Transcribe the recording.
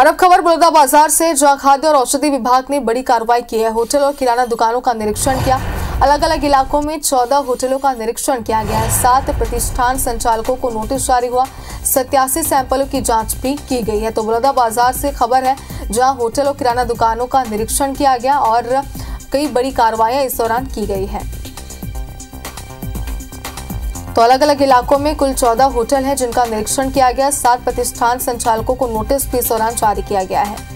और अब खबर बलौदाबाजार से, जहां खाद्य और औषधि विभाग ने बड़ी कार्रवाई की है। होटल और किराना दुकानों का निरीक्षण किया। अलग अलग इलाकों में 14 होटलों का निरीक्षण किया गया है। 7 प्रतिष्ठान संचालकों को नोटिस जारी हुआ। 87 सैंपलों की जांच भी की गई है। तो बलौदाबाजार से खबर है, जहाँ होटल और किराना दुकानों का निरीक्षण किया गया और कई बड़ी कार्रवाइयाँ इस दौरान की गई है। तो अलग अलग इलाकों में कुल 14 होटल हैं जिनका निरीक्षण किया गया। 7 प्रतिष्ठान संचालकों को नोटिस भी इस दौरान जारी किया गया है।